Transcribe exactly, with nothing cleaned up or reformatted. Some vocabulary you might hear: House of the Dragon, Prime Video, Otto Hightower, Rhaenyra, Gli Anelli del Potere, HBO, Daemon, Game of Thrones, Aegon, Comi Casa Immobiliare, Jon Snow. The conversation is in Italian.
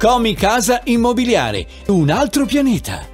Comi Casa Immobiliare, un altro pianeta.